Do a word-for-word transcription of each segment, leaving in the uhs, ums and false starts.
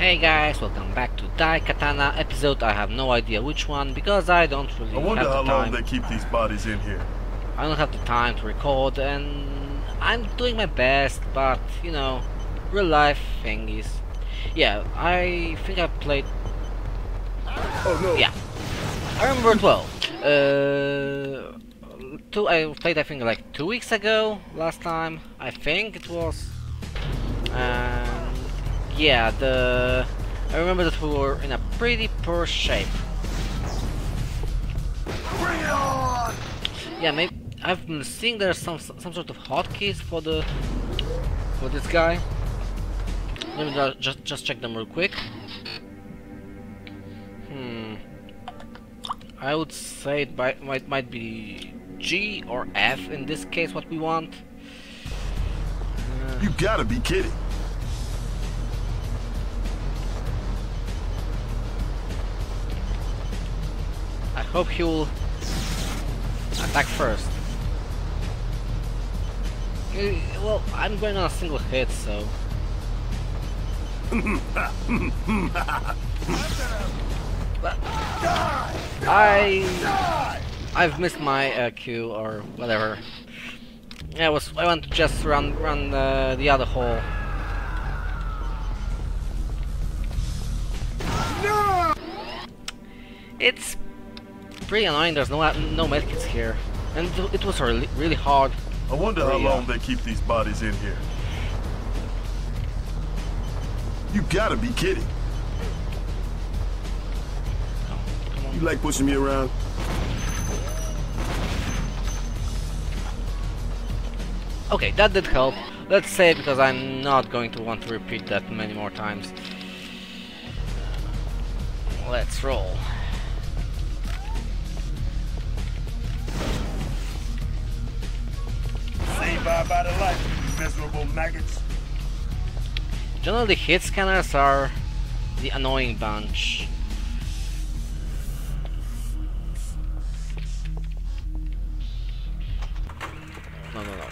Hey guys, welcome back to Daikatana episode. I have no idea which one because I don't really have the time. I wonder how long they keep these bodies in here. I don't have the time to record and I'm doing my best, but you know, real life thing is... Yeah, I think I played... Oh no! Yeah. I remember it well. Uh, two, I played I think like two weeks ago, last time. I think it was... Uh, yeah, the... I remember that we were in a pretty poor shape. Bring it on! Yeah, maybe I've been seeing there's some some sort of hotkeys for the for this guy. Let me just just check them real quick. Hmm. I would say it might might might be G or F in this case. What we want. Uh, you gotta be kidding. I hope he will attack first. Uh, well, I'm going on a single hit, so. I I've missed my uh, Q or whatever. I was I want to just run run uh, the other hole. No! It's pretty annoying. There's no no medkits here, and it, it was really really hard. I wonder how long they keep these bodies in here. You gotta be kidding. Oh, you like pushing me around? Okay, that did help. Let's save because I'm not going to want to repeat that many more times. Let's roll. Saved by the light, you miserable maggots. Generally, the hit scanners are the annoying bunch. No, no, no.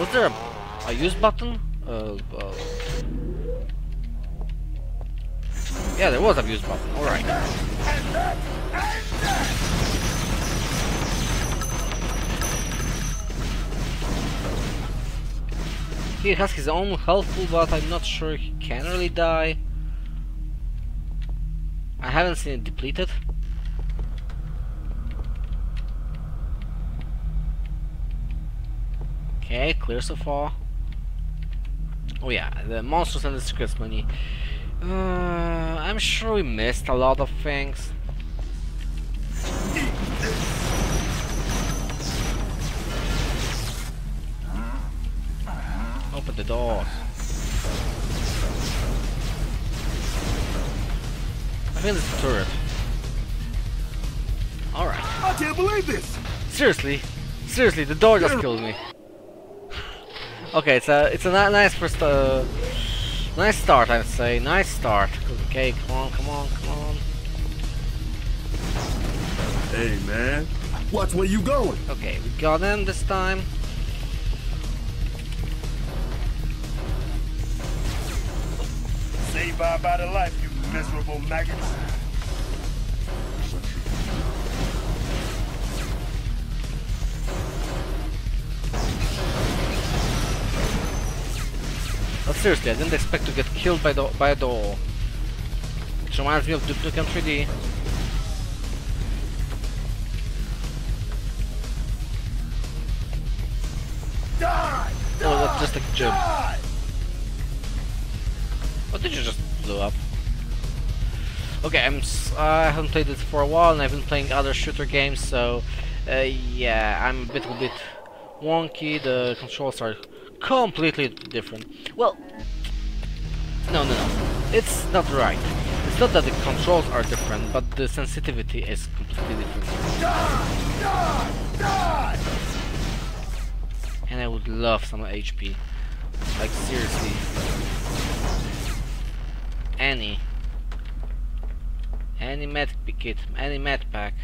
Was there a, a use button? Uh, uh. Yeah, there was a use button. All right. He has his own health pool, but I'm not sure he can really die. I haven't seen it depleted. Okay, clear so far. Oh yeah, the monsters and the secrets money. Uh, I'm sure we missed a lot of things. Open the door. I think it's a turret. Alright. I can't believe this! Seriously? Seriously, the door just killed me. Okay, it's a it's a nice first uh nice start, I'd say. Nice start. Okay, come on, come on, come on. Hey man. Watch where you going? Okay, we got him this time. By by the life, you miserable maggots. Oh, seriously, I didn't expect to get killed by the by a door. Which reminds me of Duke Nukem three D. Die, die, oh, that's just a jump. Die. What did you just blew up? Okay, I'm s I haven't played this for a while, and I've been playing other shooter games, so uh, yeah, I'm a bit, a bit wonky. The controls are completely different. Well, no, no, no, it's not right. It's not that the controls are different, but the sensitivity is completely different. Die, die, die! And I would love some H P. Like seriously. Any, any med kit, any med pack.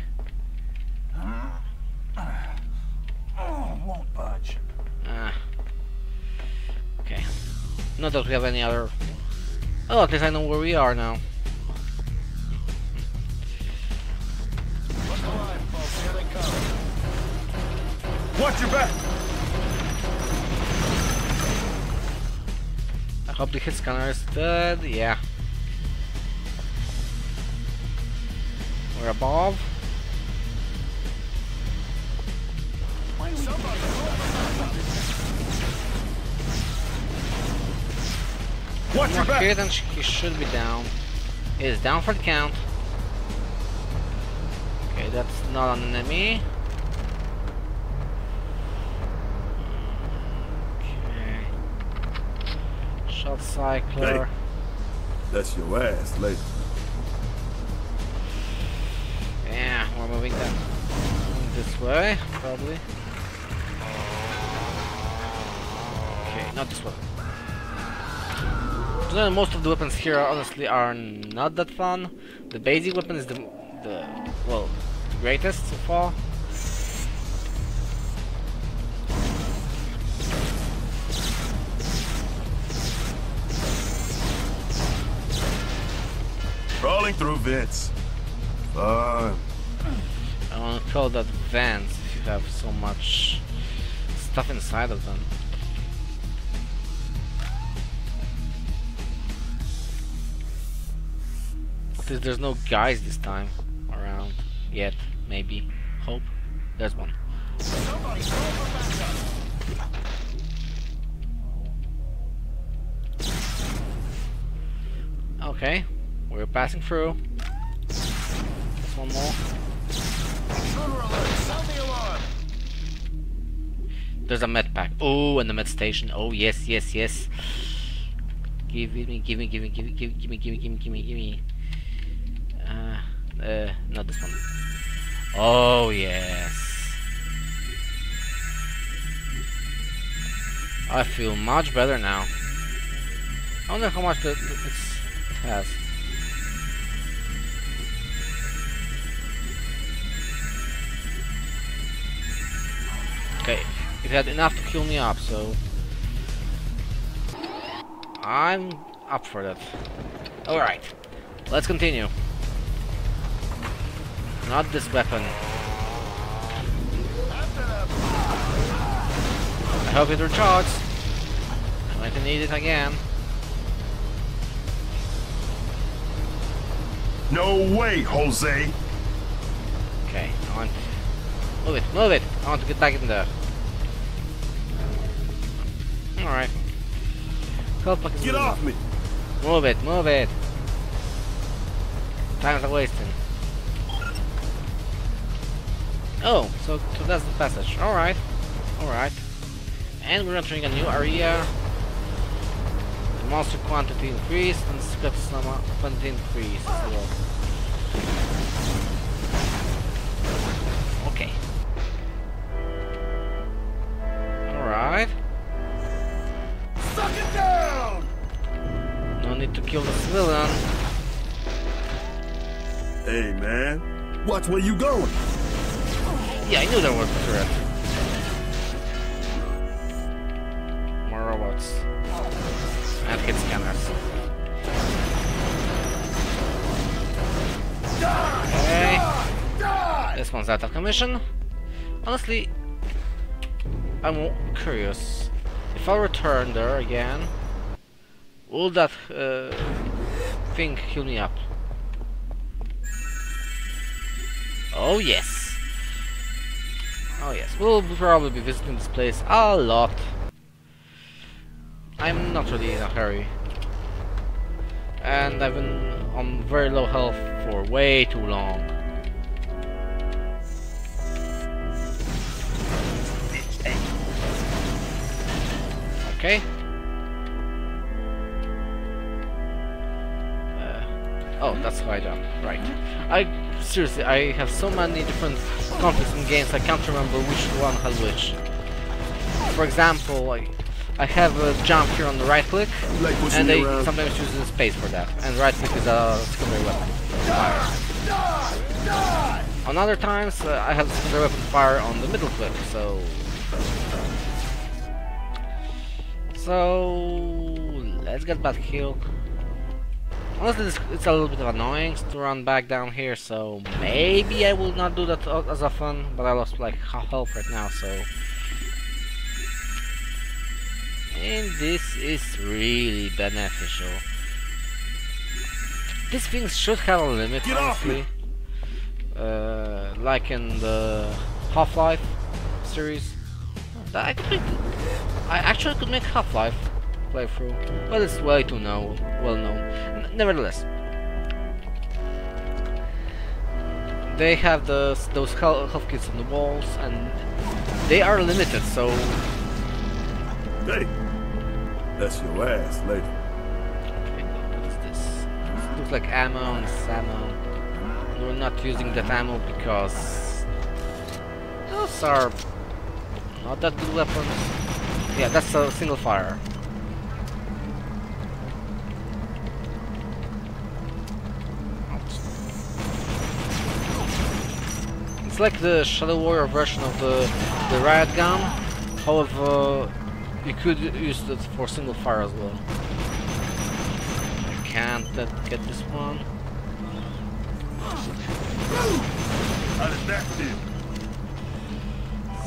Oh, won't budge. Ah. Okay. Not that we have any other Oh, at least I know where we are now. Watch your back! I hope the hit scanner is dead. Yeah. We're above. Watch your back! Then he should be down. He is down for the count. Okay, that's not an enemy. Okay. Shot cycler. Hey, that's your ass, lady. Yeah, we're moving them this way, probably. Okay, not this way. Most of the weapons here, honestly, are not that fun. The basic weapon is the, the well, the greatest so far. Crawling through vents. Fun. I want to call that vents if you have so much stuff inside of them. There's no guys this time around yet. Maybe. Hope. There's one. Okay, we're passing through. Just one more. There's a med pack. Oh, and the med station. Oh yes, yes, yes. Give me, give me, give me, give me, give me, give me, give me, give me, give me, give me. Uh, not this one. Oh yes. I feel much better now. I wonder how much the, the, it's, it has. Okay, it had enough to heal me up, so I'm up for that. All right, let's continue. Not this weapon. I hope it recharges. I might need it again. No way, Jose! Okay, I want... Move it, move it! I want to get back in there. Alright. Get off me! Move it, move it! Time's a wasting. Oh, so, so that's the passage. Alright. Alright. And we're entering a new area. The monster quantity increased and the script summa quantity increased as well. Okay. Alright. Suck it down! No need to kill the villain. Hey man, watch where you going? Yeah, I knew there was a threat. More robots. And hit scanners. Okay. This one's out of commission. Honestly, I'm curious. If I return there again, will that uh, thing heal me up? Oh yes. Oh yes, we'll probably be visiting this place a lot. I'm not really in a hurry. And I've been on very low health for way too long. Okay. Uh, oh, that's how I jump. Right. I... Seriously, I have so many different conflicts in games, I can't remember which one has which. For example, I, I have a jump here on the right click, like and they around. Sometimes use the space for that, and right click is a secondary weapon. Fire. Die, die, die. On other times, uh, I have the secondary weapon fire on the middle click, so... So... Let's get back here. Honestly, it's, it's a little bit of annoying to run back down here, so maybe I will not do that as often, but I lost like half health right now, so... And this is really beneficial. These things should have a limit, honestly. Uh, like in the Half-Life series. I, could make, I actually could make Half-Life playthrough, but well, it's way too no, well known. N nevertheless, they have those, those health kits on the walls, and they are limited, so... Hey! That's your last, lady. Okay, what is this? This looks like ammo, and it's ammo. We're not using that ammo because... those are... not that good weapons. Yeah, that's a single fire. It's like the Shadow Warrior version of the, the riot gun, however, you could use it for single fire as well. I can't get this one.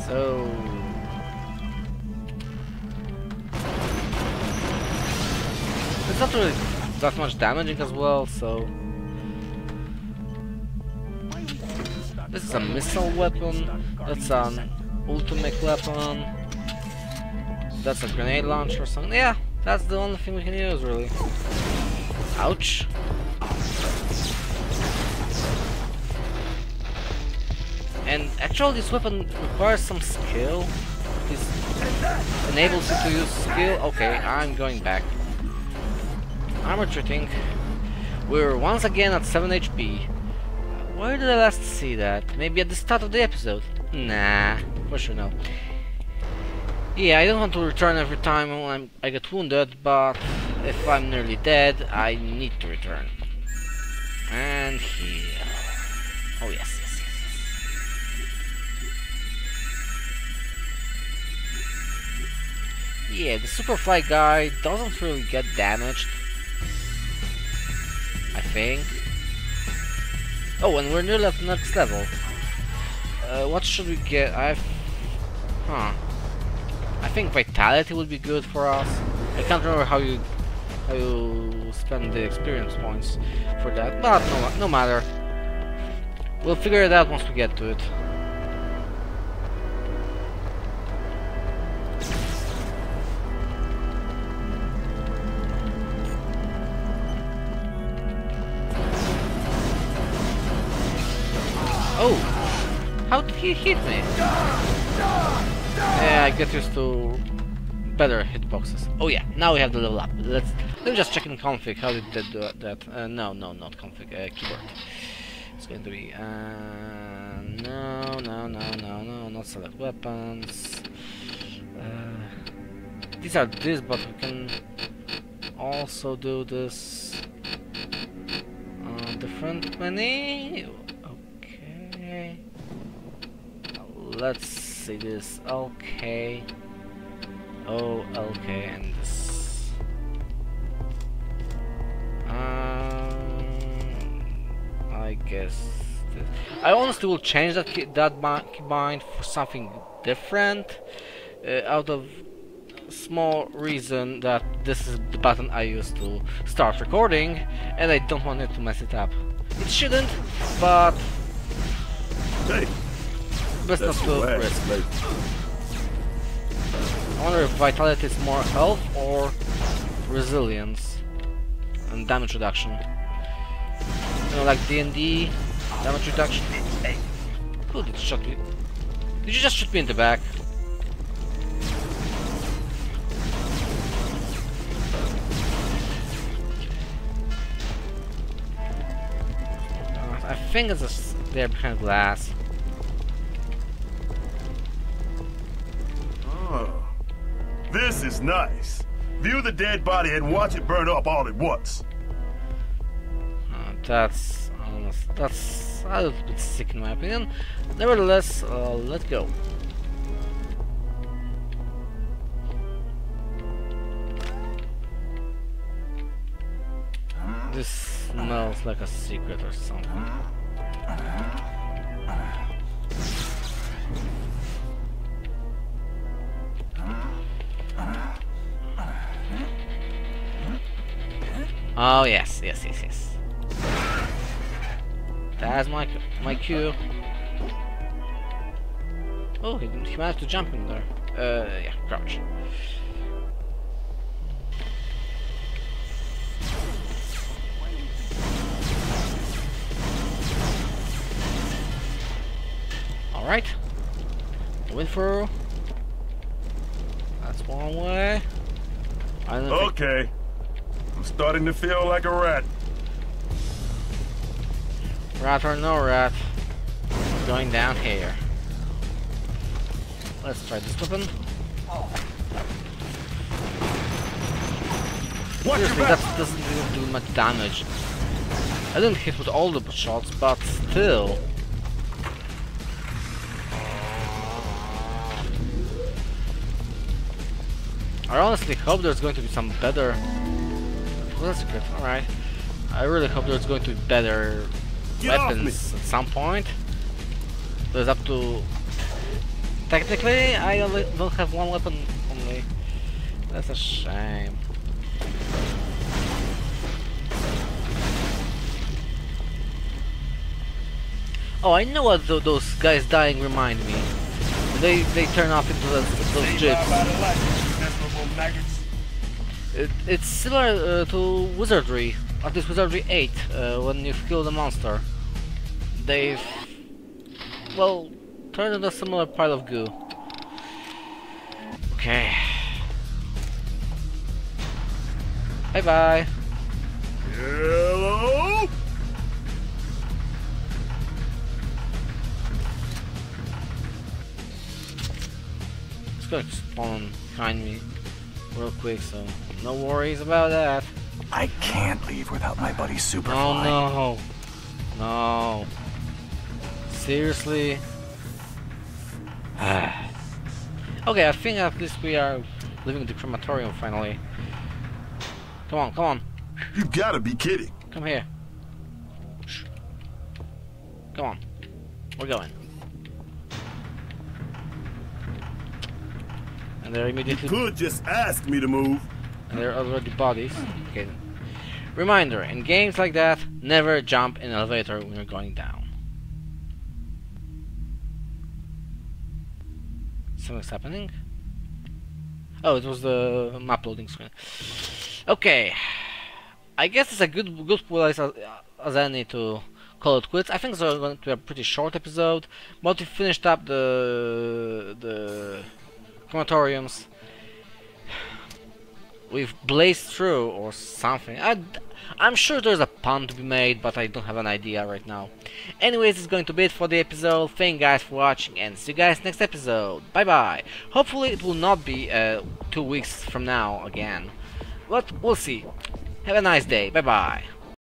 So... it's not really that much damaging as well, so... this is a missile weapon, that's an ultimate weapon, that's a grenade launcher or something. Yeah, that's the only thing we can use, really. Ouch! And actually this weapon requires some skill. This enables you to use skill. Okay, I'm going back. I'm retreating. We're once again at seven H P. Where did I last see that? Maybe at the start of the episode? Nah, for sure no. Yeah, I don't want to return every time when I'm, I get wounded, but if I'm nearly dead, I need to return. And here... oh yes, yes, yes, yes. Yeah, the Superfly guy doesn't really get damaged. I think. Oh, and we're nearly at the next level. Uh, what should we get? I've... huh. I think Vitality would be good for us. I can't remember how you how you spend the experience points for that, but no, no matter. We'll figure it out once we get to it. Oh! How did he hit me? Yeah, I get used to better hitboxes. Oh yeah, now we have the level up. Let's let me just check in config how did they do that. Uh, no, no, not config. Uh, keyboard. It's going to be. Uh, no, no, no, no, no. Not select weapons. Uh, these are this, but we can also do this. Uh, different menu. Let's see this. Okay. Oh, okay, and this. Um, I guess. This. I honestly will change that ki that bind for something different, uh, out of small reason that this is the button I used to start recording, and I don't want it to mess it up. It shouldn't, but. Hey. Best not to risk. I wonder if Vitality is more health or resilience and damage reduction. You know, like D and D, damage reduction. Who did shot me? Did you just shoot me in the back? Uh, I think it's a, they're behind glass. This is nice. View the dead body and watch it burn up all at once. Uh, that's honest. That's a little bit sick in my opinion. Nevertheless, uh, let's go. Hmm. This smells like a secret or something. Oh yes, yes, yes, yes. That's my my cue. Oh, he, he managed to jump in there. Uh, yeah, crouch. All right, going through. That's one way. I don't okay, I'm starting to feel like a rat. Rat or no rat, going down here. Let's try this weapon. What Seriously, that doesn't do much damage. I didn't hit with all the shots, but still. I honestly hope there's going to be some better. Well, that's good. All right. I really hope there's going to be better Get weapons at some point. There's up to. Technically, I only don't have one weapon only. That's a shame. Oh, I know what th those guys dying remind me. They they turn off into those, those jigs. It, it's similar uh, to Wizardry, at least Wizardry eight, uh, when you've killed a monster. They've, well, turned into a similar pile of goo. Okay. Bye bye. Hello? It's going to spawn behind me real quick, so no worries about that. I can't leave without my buddy Superfly. Oh no, no. Seriously. Okay, I think at least we are leaving the crematorium finally. Come on, come on. You gotta be kidding. Come here. Come on. We're going. And they're immediately. You could just ask me to move. And they're already bodies. Okay. Reminder: in games like that, never jump in an elevator when you're going down. Something's happening. Oh, it was the map loading screen. Okay. I guess it's a good good place as, as any to call it quits. I think it's going to be a pretty short episode. But we finished up the the. crematoriums. We've blazed through or something. I, I'm sure there's a pun to be made, but I don't have an idea right now. Anyways, it's going to be it for the episode. Thank you guys for watching and see you guys next episode. Bye bye. Hopefully it will not be uh, two weeks from now again. But we'll see. Have a nice day. Bye bye.